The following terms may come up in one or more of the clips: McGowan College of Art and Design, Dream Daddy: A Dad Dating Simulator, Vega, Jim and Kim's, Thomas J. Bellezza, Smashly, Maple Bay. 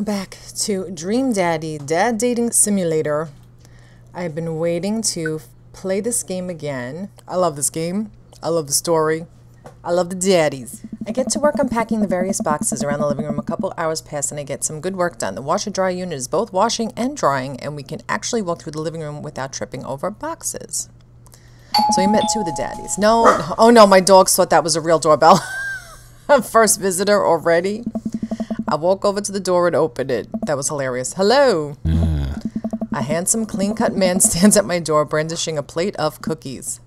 welcome back to Dream Daddy: Dad Dating Simulator. I've been waiting to play this game again. I love this game. I love the story. I love the daddies. I get to work unpacking the various boxes around the living room. A couple hours pass and I get some good work done. The washer-dryer unit is both washing and drying, and we can actually walk through the living room without tripping over boxes. So we met two of the daddies. No, oh no, my dogs thought that was a real doorbell. First visitor already. I walk over to the door and open it. That was hilarious. Hello. A handsome, clean-cut man stands at my door brandishing a plate of cookies.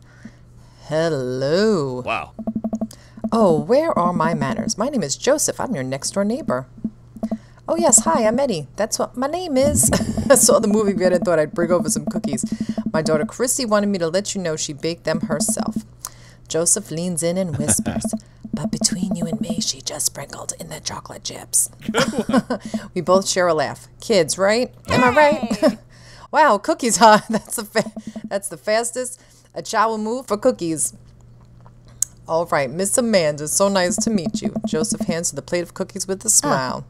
Hello. Wow. Oh, where are my manners? My name is Joseph. I'm your next-door neighbor. Oh, yes. Hi, I'm Eddie. That's what my name is. I saw the movie bit and thought I'd bring over some cookies. My daughter Chrissy wanted me to let you know she baked them herself. Joseph leans in and whispers, but between you and me, she just sprinkled in the chocolate chips. We both share a laugh. Kids, right? Yay! Am I right? Wow, cookies, huh? That's the fastest a child will move for cookies. All right, Miss Amanda, so nice to meet you. Joseph hands her the plate of cookies with a smile.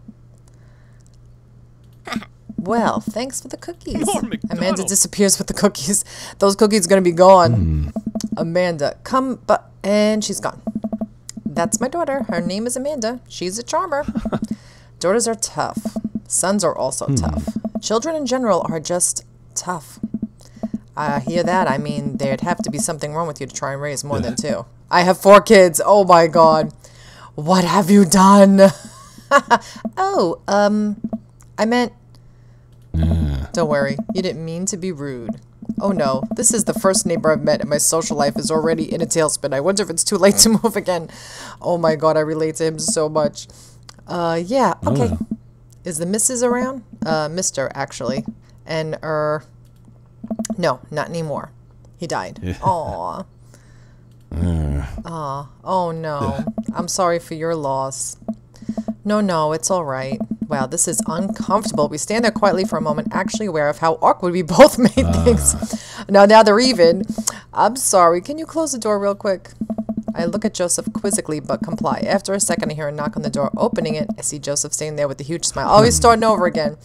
Well, thanks for the cookies. Amanda disappears with the cookies. Those cookies are going to be gone. Amanda, come, but and she's gone. That's my daughter. Her name is Amanda. She's a charmer. Daughters are tough. Sons are also tough. Children in general are just tough. I hear that. I mean, there'd have to be something wrong with you to try and raise more than two. I have 4 kids. Oh, my God. What have you done? Oh, I meant... Don't worry. You didn't mean to be rude. Oh no, this is the first neighbor I've met and my social life is already in a tailspin. I wonder if it's too late to move again. Oh my God, I relate to him so much. Yeah, okay. Oh. Is the missus around? Mr. actually. And, no, not anymore. He died. Yeah. Aww. Aw. Oh no. I'm sorry for your loss. No, no, it's all right. Wow, this is uncomfortable. We stand there quietly for a moment, actually aware of how awkward we both made things. Now they're even. I'm sorry. Can you close the door real quick? I look at Joseph quizzically but comply. After a second, I hear a knock on the door. Opening it, I see Joseph standing there with a huge smile. Oh, he's starting over again.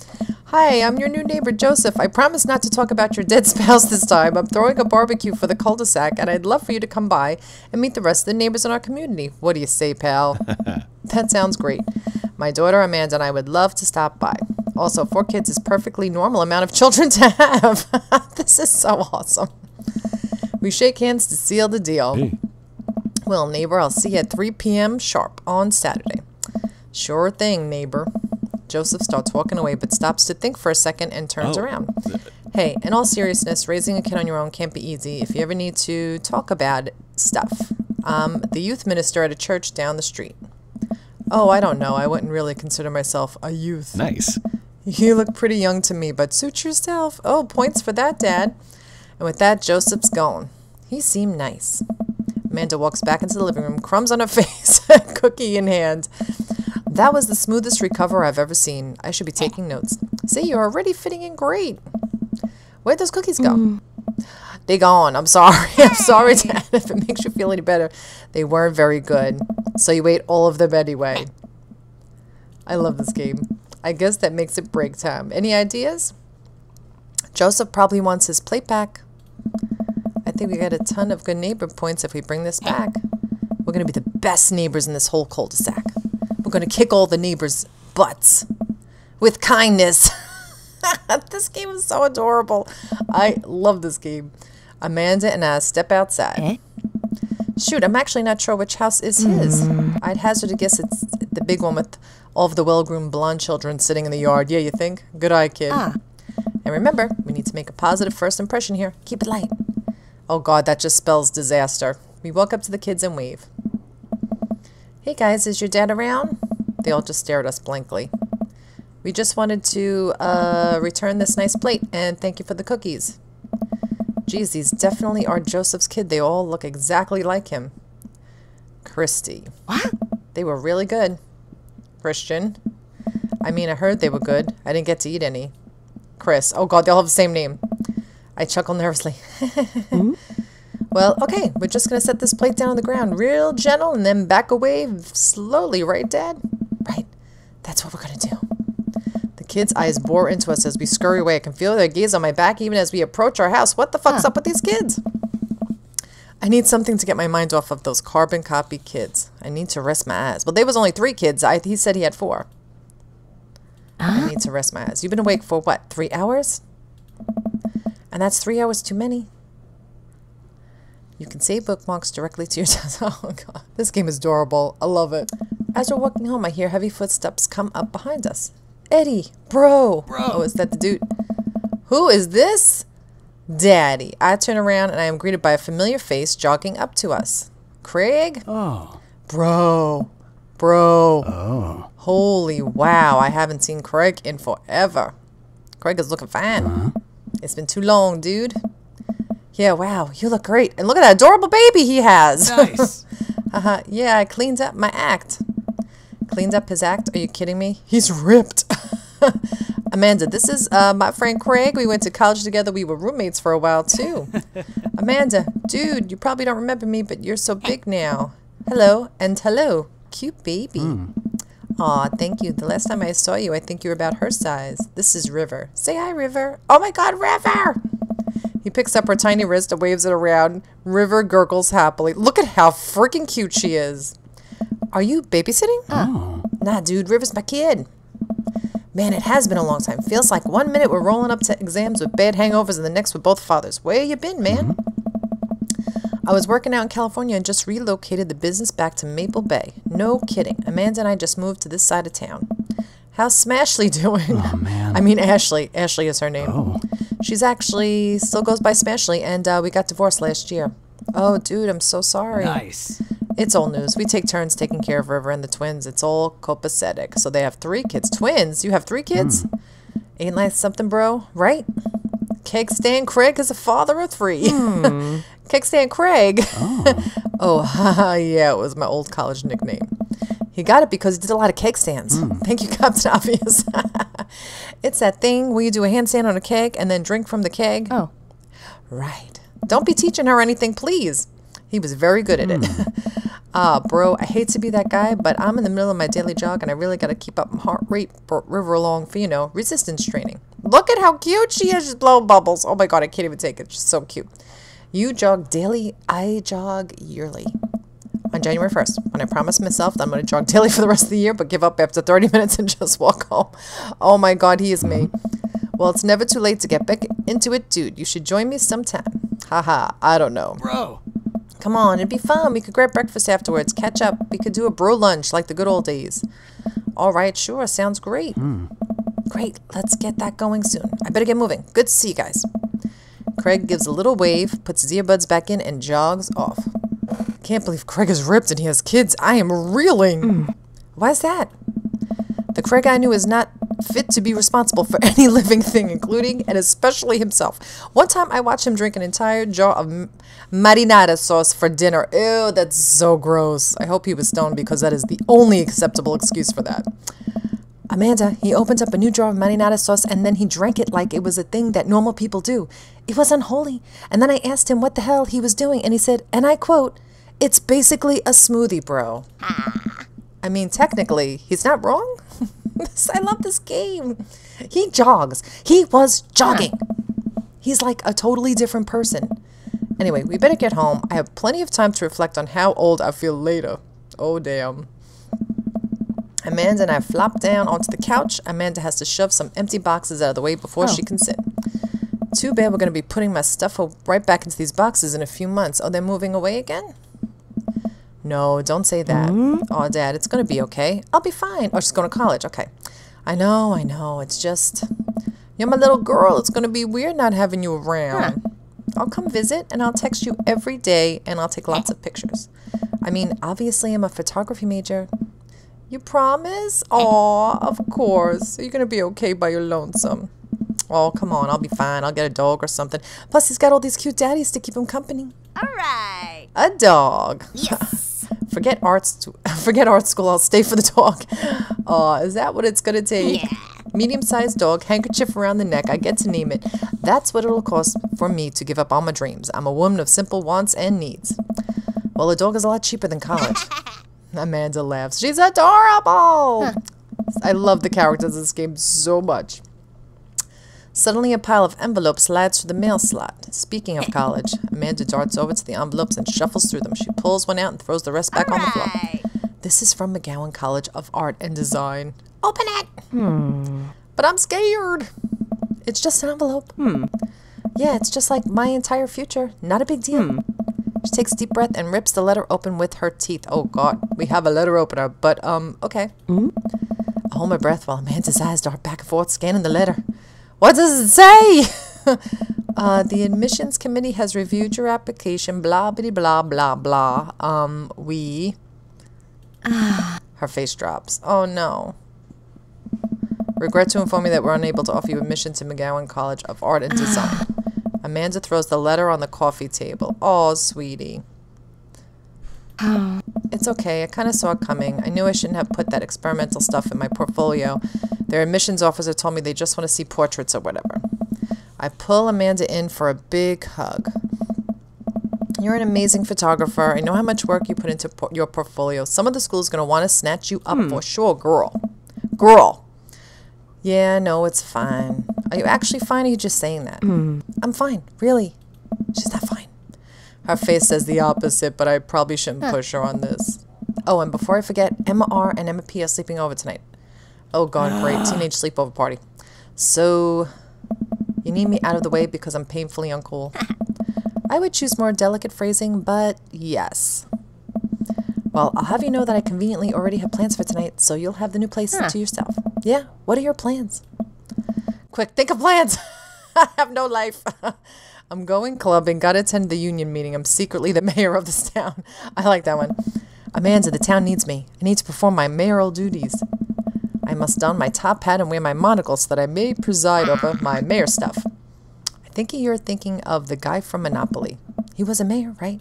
Hi, I'm your new neighbor, Joseph. I promise not to talk about your dead spouse this time. I'm throwing a barbecue for the cul-de-sac, and I'd love for you to come by and meet the rest of the neighbors in our community. What do you say, pal? That sounds great. My daughter Amanda and I would love to stop by. Also, 4 kids is perfectly normal amount of children to have. This is so awesome. We shake hands to seal the deal. Hey. Well, neighbor, I'll see you at 3 p.m. sharp on Saturday. Sure thing, neighbor. Joseph starts walking away but stops to think for a second and turns around. Hey, in all seriousness, raising a kid on your own can't be easy. If you ever need to talk about stuff, the youth minister at a church down the street. Oh, I don't know. I wouldn't really consider myself a youth. Nice. You look pretty young to me, but suit yourself. Oh, points for that, Dad. And with that, Joseph's gone. He seemed nice. Amanda walks back into the living room, crumbs on her face, cookie in hand. That was the smoothest recover I've ever seen. I should be taking notes. See, you're already fitting in great. Where'd those cookies go? They're gone. I'm sorry. I'm sorry, Dad, if it makes you feel any better. They weren't very good. So you ate all of them anyway. I love this game. I guess that makes it break time. Any ideas? Joseph probably wants his plate back. I think we got a ton of good neighbor points if we bring this back. We're going to be the best neighbors in this whole cul-de-sac. We're going to kick all the neighbors' butts with kindness. This game is so adorable. I love this game. Amanda and I step outside. Shoot, I'm actually not sure which house is his. I'd hazard to guess it's the big one with all of the well-groomed blonde children sitting in the yard. Yeah, you think? Good eye, kid. And remember, we need to make a positive first impression here. Keep it light. Oh, God, that just spells disaster. We walk up to the kids and wave. Hey, guys, is your dad around? They all just stare at us blankly. We just wanted to return this nice plate and thank you for the cookies. Geez, these definitely are Joseph's kid. They all look exactly like him. Christy. What? They were really good. Christian. I mean, I heard they were good. I didn't get to eat any. Chris. Oh, God, they all have the same name. I chuckle nervously. Well, okay, we're just going to set this plate down on the ground real gentle and then back away slowly. Right, Dad? Right. That's what we're going to do. kids' eyes bore into us as we scurry away. I can feel their gaze on my back even as we approach our house. What the fuck's up with these kids? I need something to get my mind off of those carbon copy kids. I need to rest my eyes. Well, there was only 3 kids. He said he had 4. I need to rest my eyes. You've been awake for what, 3 hours? And that's 3 hours too many. You can save bookmarks directly to your desk. Oh, God. This game is adorable. I love it. As we're walking home, I hear heavy footsteps come up behind us. Eddie, bro. Oh, is that the dude? Who is this? Daddy. I turn around and I am greeted by a familiar face jogging up to us. Craig? Oh. Bro. Oh. Holy wow. I haven't seen Craig in forever. Craig is looking fine. It's been too long, dude. Yeah, wow, you look great. And look at that adorable baby he has. Nice. Yeah, I cleaned up my act. Cleaned up his act? Are you kidding me? He's ripped. Amanda, this is my friend Craig. We went to college together. We were roommates for a while, too. Amanda, dude, you probably don't remember me, but you're so big now. Hello, and hello. Cute baby. Aw, thank you. The last time I saw you, I think you were about her size. This is River. Say hi, River. Oh, my God, River! He picks up her tiny wrist and waves it around. River gurgles happily. Look at how freaking cute she is. Are you babysitting? Oh. Nah, dude. River's my kid. Man, it has been a long time. Feels like one minute we're rolling up to exams with bad hangovers and the next with both fathers. Where you been, man? I was working out in California and just relocated the business back to Maple Bay. No kidding. Amanda and I just moved to this side of town. How's Smashly doing? Oh, man. I mean, Ashley. Ashley is her name. Oh. She's actually still goes by Smashly, and we got divorced last year. Oh, dude, I'm so sorry. Nice. It's all news. We take turns taking care of River and the twins. It's all copacetic. So they have 3 kids. Twins? You have 3 kids? Ain't that something, bro? Right? Keg Stan Craig is a father of 3. Keg Stan Craig. Oh, yeah, it was my old college nickname. He got it because he did a lot of keg stands. Thank you, Captain Obvious. It's that thing where you do a handstand on a keg and then drink from the keg. Oh. Right. Don't be teaching her anything, please. He was very good at it. Bro, I hate to be that guy, but I'm in the middle of my daily jog, and I really got to keep up my heart rate for River along for, you know, resistance training. Look at how cute she is. She's blowing bubbles. Oh, my God. I can't even take it. She's so cute. You jog daily. I jog yearly. On January 1st, when I promised myself that I'm going to jog daily for the rest of the year, but give up after 30 minutes and just walk home. Oh, my God, he is me. Well, it's never too late to get back into it, dude. You should join me sometime. Haha, I don't know. Bro. Come on, it'd be fun. We could grab breakfast afterwards, catch up. We could do a bro lunch like the good old days. All right, sure, sounds great. Great, let's get that going soon. I better get moving. Good to see you guys. Craig gives a little wave, puts his earbuds back in, and jogs off. Can't believe Craig is ripped and he has kids. I am reeling. Why's that? The Craig I knew is not fit to be responsible for any living thing, including and especially himself. One time I watched him drink an entire jar of marinara sauce for dinner. Ew, that's so gross. I hope he was stoned because that is the only acceptable excuse for that. Amanda, he opened up a new jar of marinara sauce and then he drank it like it was a thing that normal people do. It was unholy. And then I asked him what the hell he was doing and he said, and I quote, "It's basically a smoothie, bro." I mean, technically, he's not wrong. I love this game. He jogs. He was jogging. He's like a totally different person. Anyway, we better get home. I have plenty of time to reflect on how old I feel later. Oh, damn. Amanda and I flop down onto the couch. Amanda has to shove some empty boxes out of the way before she can sit. Too bad we're going to be putting my stuff right back into these boxes in a few months. Oh, they're moving away again? No, don't say that. Oh, Dad, it's going to be okay. I'll be fine. Oh, she's going to college. Okay. I know. It's just, you're my little girl. It's going to be weird not having you around. I'll come visit, and I'll text you every day, and I'll take lots of pictures. I mean, obviously, I'm a photography major. You promise? Aw, of course. You're going to be okay by your lonesome. Oh, come on. I'll be fine. I'll get a dog or something. Plus, he's got all these cute daddies to keep him company. All right. A dog. Yes. Forget art school. I'll stay for the dog. Is that what it's gonna take? Yeah. Medium-sized dog, handkerchief around the neck. I get to name it. That's what it'll cost for me to give up all my dreams. I'm a woman of simple wants and needs. Well, a dog is a lot cheaper than college. Amanda laughs. She's adorable. I love the characters in this game so much. Suddenly a pile of envelopes slides through the mail slot. Speaking of college, Amanda darts over to the envelopes and shuffles through them. She pulls one out and throws the rest back on the floor. This is from McGowan College of Art and Design. Open it! But I'm scared. It's just an envelope. Yeah, it's just like my entire future. Not a big deal. She takes a deep breath and rips the letter open with her teeth. Oh, God. We have a letter opener, but, okay. I hold my breath while Amanda's eyes dart back and forth, scanning the letter. What does it say? The admissions committee has reviewed your application, blah, bitty, blah, blah, blah. We... Her face drops. Oh, no. Regret to inform you that we're unable to offer you admission to McGowan College of Art and Design. Amanda throws the letter on the coffee table. Oh, sweetie. It's okay. I kind of saw it coming. I knew I shouldn't have put that experimental stuff in my portfolio. Their admissions officer told me they just want to see portraits or whatever. I pull Amanda in for a big hug. You're an amazing photographer. I know how much work you put into your portfolio. Some of the school is going to want to snatch you up for sure, girl. Yeah, no, it's fine. Are you actually fine, or are you just saying that? I'm fine, really. She's not fine. Her face says the opposite, but I probably shouldn't push her on this. Oh, and before I forget, Emma R. and Emma P. are sleeping over tonight. Oh, God, great. Teenage sleepover party. So, you need me out of the way because I'm painfully uncool. I would choose more delicate phrasing, but yes. Well, I'll have you know that I conveniently already have plans for tonight, so you'll have the new place to yourself. Yeah, what are your plans? Quick, think of plans. I have no life. I'm going clubbing, gotta attend the union meeting. I'm secretly the mayor of this town. I like that one. Amanda, the town needs me. I need to perform my mayoral duties. I must don my top hat and wear my monocle so that I may preside over my mayor stuff. I think you're thinking of the guy from Monopoly. He was a mayor, right?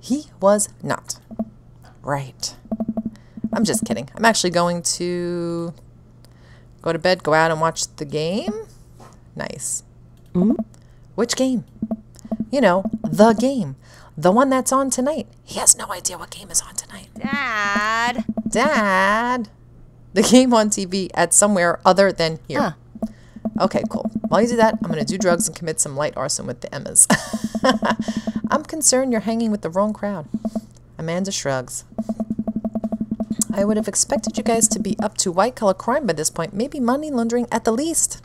He was not. Right. I'm just kidding. I'm actually going to go to bed, go out and watch the game. Nice. Which game? You know, the game. The one that's on tonight. He has no idea what game is on tonight. Dad. Dad. The game on TV at somewhere other than here. Okay, cool. While you do that, I'm going to do drugs and commit some light arson with the Emmas. I'm concerned you're hanging with the wrong crowd. Amanda shrugs. I would have expected you guys to be up to white-collar crime by this point. Maybe money laundering at the least.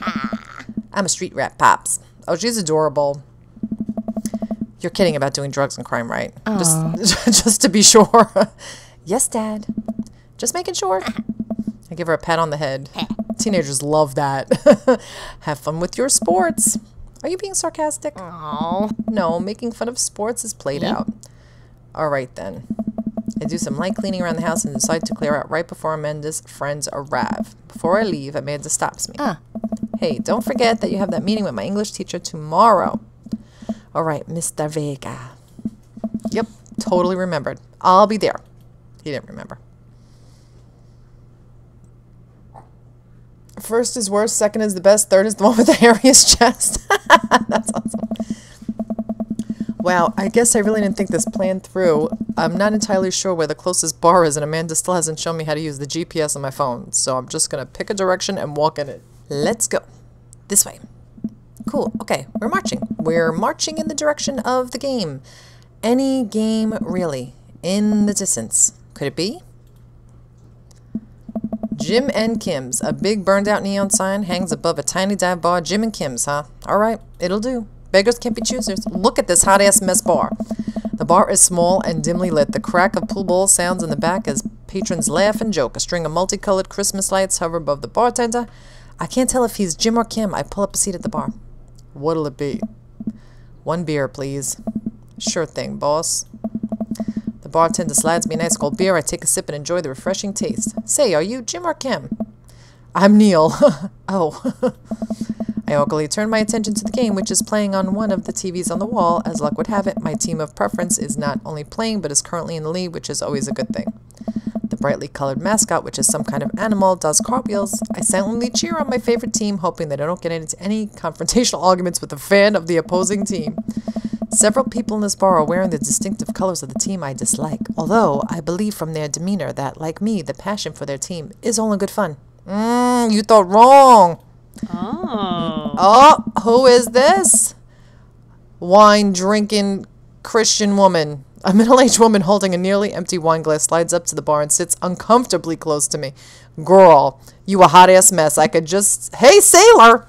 I'm a street rat, Pops. Oh, she's adorable. You're kidding about doing drugs and crime, right? Just to be sure. Yes, Dad. Just making sure. I give her a pat on the head. Teenagers love that. Have fun with your sports. Are you being sarcastic? No, making fun of sports is played out. All right, then. I do some light cleaning around the house and decide to clear out right before Amanda's friends arrive. Before I leave, Amanda stops me. Hey, don't forget that you have that meeting with my English teacher tomorrow. All right, Mr. Vega. Yep, totally remembered. I'll be there. He didn't remember. First is worst, second is the best, third is the one with the hairiest chest. That's awesome. Wow, I guess I really didn't think this plan through. I'm not entirely sure where the closest bar is, and Amanda still hasn't shown me how to use the GPS on my phone, so I'm just going to pick a direction and walk in it. Let's go. This way. Cool. Okay, we're marching. We're marching in the direction of the game. Any game, really. In the distance. Could it be? Jim and Kim's. A big burned-out neon sign hangs above a tiny dive bar. Jim and Kim's, huh? All right, it'll do. Beggars can't be choosers. Look at this hot-ass mess bar. The bar is small and dimly lit. The crack of pool ball sounds in the back as patrons laugh and joke. A string of multicolored Christmas lights hover above the bartender. I can't tell if he's Jim or Kim. I pull up a seat at the bar. What'll it be? One beer, please. Sure thing, boss. The bartender slides me an ice cold beer. I take a sip and enjoy the refreshing taste. Say, are you Jim or Kim? I'm Neil. I awkwardly turn my attention to the game, which is playing on one of the TVs on the wall. As luck would have it, my team of preference is not only playing, but is currently in the lead, which is always a good thing. The brightly colored mascot, which is some kind of animal, does cartwheels. I silently cheer on my favorite team, hoping that I don't get into any confrontational arguments with a fan of the opposing team. Several people in this bar are wearing the distinctive colors of the team I dislike, although I believe from their demeanor that, like me, the passion for their team is only good fun. You thought wrong. Oh. Oh, who is this? Wine-drinking Christian woman. A middle-aged woman holding a nearly empty wine glass slides up to the bar and sits uncomfortably close to me. Girl, you a hot-ass mess. I could just... Hey, sailor!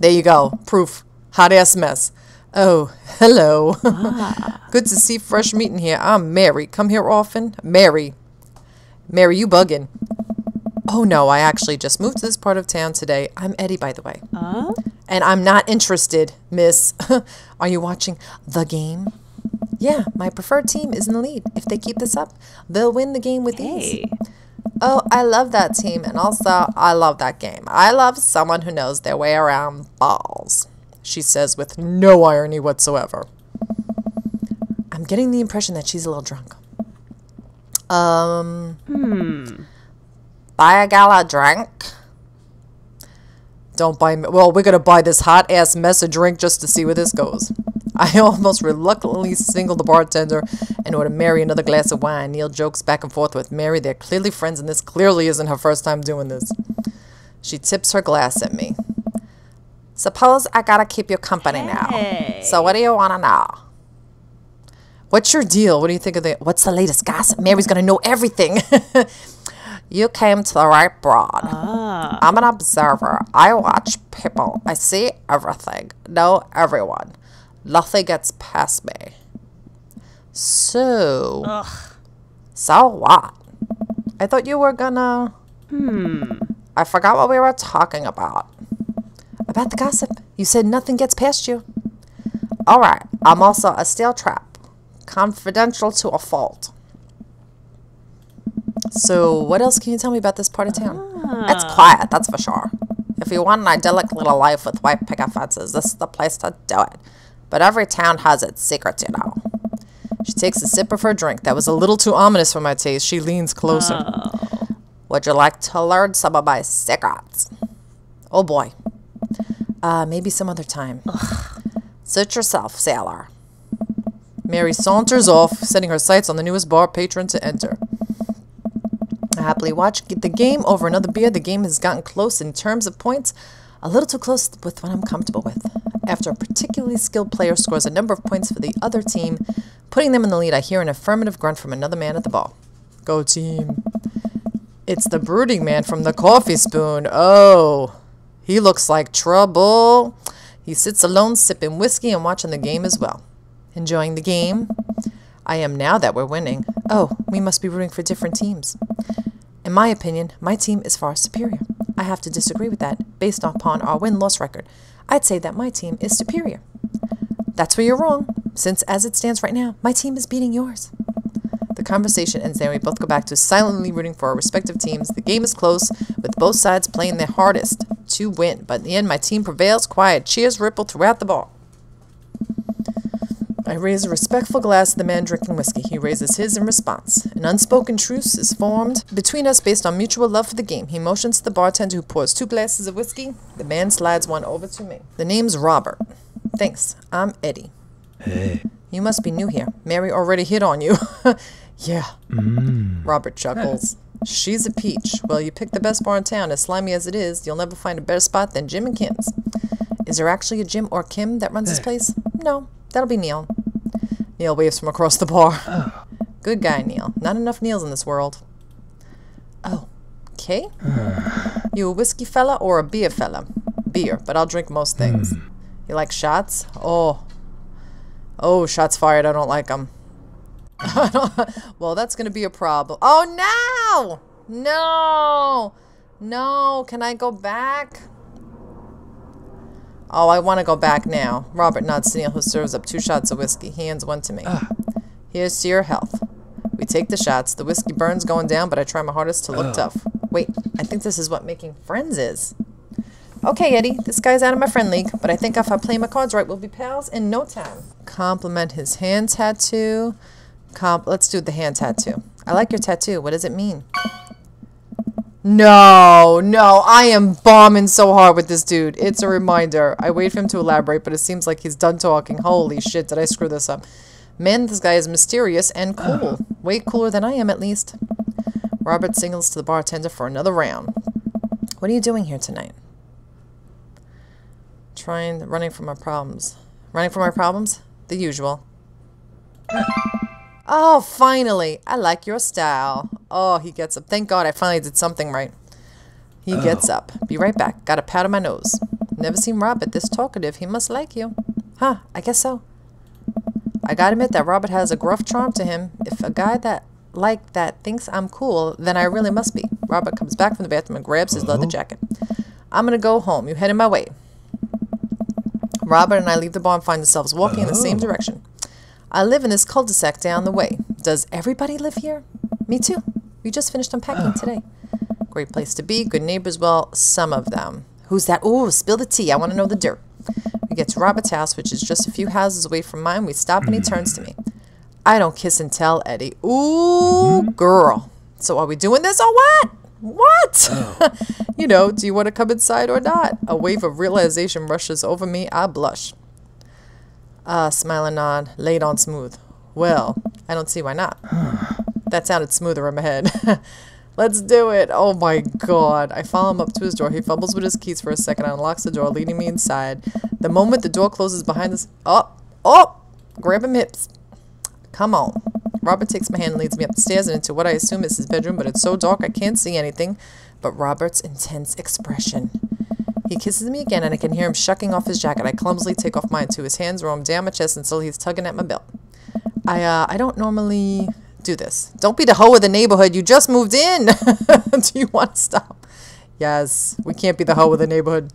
There you go. Proof. Hot-ass mess. Oh, hello. Ah. Good to see fresh meat in here. I'm Mary. Come here often? Mary. Mary, you bugging. Oh, no. I actually just moved to this part of town today. I'm Eddie, by the way. And I'm not interested, miss. Are you watching the game? Yeah, my preferred team is in the lead. If they keep this up, they'll win the game with ease. Oh, I love that team, and also I love that game. I love someone who knows their way around balls, she says with no irony whatsoever. I'm getting the impression that she's a little drunk. Buy a gal a drink? Don't buy me. Well, we're going to buy this hot-ass mess a drink just to see where this goes. I almost reluctantly single the bartender and order Mary another glass of wine. Neil jokes back and forth with Mary. They're clearly friends, and this clearly isn't her first time doing this. She tips her glass at me. Suppose I gotta keep you company now. So what do you want to know? What's your deal? What do you think of the... What's the latest gossip? Mary's gonna know everything. You came to the right broad. Ah. I'm an observer. I watch people. I see everything. Know everyone. Nothing gets past me. So... Ugh. So what? I thought you were gonna... I forgot what we were talking about. About the gossip. You said nothing gets past you. Alright. I'm also a steel trap. Confidential to a fault. So, what else can you tell me about this part of town? It's quiet, that's for sure. If you want an idyllic little life with white picket fences, this is the place to do it. But every town has its secrets, you know. She takes a sip of her drink. That was a little too ominous for my taste. She leans closer. Oh. Would you like to learn some of my secrets? Oh, boy. Maybe some other time. Ugh. Suit yourself, sailor. Mary saunters off, setting her sights on the newest bar patron to enter. I happily watch the game over another beer. The game has gotten close in terms of points. A little too close with what I'm comfortable with. After a particularly skilled player scores a number of points for the other team, putting them in the lead, I hear an affirmative grunt from another man at the ball. Go team. It's the brooding man from the coffee spoon. Oh, he looks like trouble. He sits alone, sipping whiskey and watching the game as well. Enjoying the game? I am now that we're winning. Oh, we must be rooting for different teams. In my opinion, my team is far superior. I have to disagree with that based upon our win-loss record. I'd say that my team is superior. That's where you're wrong, since as it stands right now, my team is beating yours. The conversation ends there. We both go back to silently rooting for our respective teams. The game is close, with both sides playing their hardest to win. But in the end, my team prevails. Quiet cheers ripple throughout the ball. I raise a respectful glass to the man drinking whiskey. He raises his in response. An unspoken truce is formed between us based on mutual love for the game. He motions to the bartender, who pours two glasses of whiskey. The man slides one over to me. The name's Robert. Thanks. I'm Eddie. Hey. You must be new here. Mary already hit on you. Yeah. Robert chuckles. She's a peach. Well, you picked the best bar in town. As slimy as it is, you'll never find a better spot than Jim and Kim's. Is there actually a Jim or Kim that runs this place? No. That'll be Neil. Neil waves from across the bar. Oh. Good guy, Neil. Not enough Neils in this world. Oh, okay. You a whiskey fella or a beer fella? Beer, but I'll drink most things. You like shots? Oh. Oh, shots fired. I don't like them. Well, that's going to be a problem. Oh, no! No! No! Can I go back? Oh, I want to go back now. Robert nods to Neil, who serves up two shots of whiskey. He hands one to me. Here's to your health. We take the shots. The whiskey burns going down, but I try my hardest to look tough. Wait, I think this is what making friends is. Okay, Eddie, this guy's out of my friend league, but I think if I play my cards right, we'll be pals in no time. Compliment his hand tattoo. Let's do the hand tattoo. I like your tattoo. What does it mean? No, I am bombing so hard with this dude. It's a reminder. I wait for him to elaborate, but it seems like he's done talking. Holy shit, did I screw this up? Man, this guy is mysterious and cool. Way cooler than I am, at least. Robert signals to the bartender for another round. What are you doing here tonight? Running from my problems. Running from my problems? The usual. Oh, finally! I like your style. Oh, he gets up. Thank God I finally did something right. He gets up. Be right back. Got a pat on my nose. Never seen Robert this talkative. He must like you. Huh, I guess so. I gotta admit that Robert has a gruff charm to him. If a guy that thinks I'm cool, then I really must be. Robert comes back from the bathroom and grabs his leather jacket. I'm gonna go home. You headed my way. Robert and I leave the bar and find ourselves walking in the same direction. I live in this cul-de-sac down the way. Does everybody live here? Me too. We just finished unpacking today. Great place to be. Good neighbors. Well, some of them. Who's that? Ooh, spill the tea. I want to know the dirt. We get to Robert's house, which is just a few houses away from mine. We stop and he turns to me. I don't kiss and tell, Eddie. Ooh, girl. So are we doing this or what? What? You know, do you want to come inside or not? A wave of realization rushes over me. I blush. Smile and nod. Laid on smooth. Well, I don't see why not. That sounded smoother in my head. Let's do it. Oh my God. I follow him up to his door. He fumbles with his keys for a second. I unlocks the door, leading me inside. The moment the door closes behind us. Oh, grab him hips. Come on. Robert takes my hand and leads me up the stairs and into what I assume is his bedroom, but it's so dark I can't see anything but Robert's intense expression. He kisses me again and I can hear him shucking off his jacket. I clumsily take off mine too. His hands roam down my chest until he's tugging at my belt. I don't normally do this. Don't be the hoe of the neighborhood. You just moved in. Do you want to stop? Yes, we can't be the hoe of the neighborhood.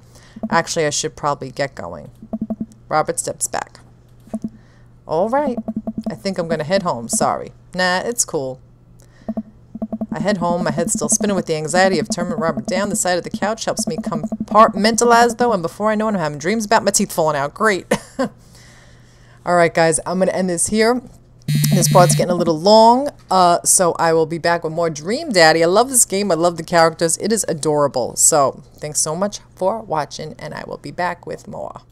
Actually, I should probably get going. Robert steps back. All right. I think I'm going to head home. Sorry. Nah, it's cool. I head home, my head still spinning with the anxiety of turning Robert down. The side of the couch helps me compartmentalize, though, and before I know it, I'm having dreams about my teeth falling out. Great. All right, guys, I'm going to end this here. This part's getting a little long, so I will be back with more Dream Daddy. I love this game. I love the characters. It is adorable. So thanks so much for watching, and I will be back with more.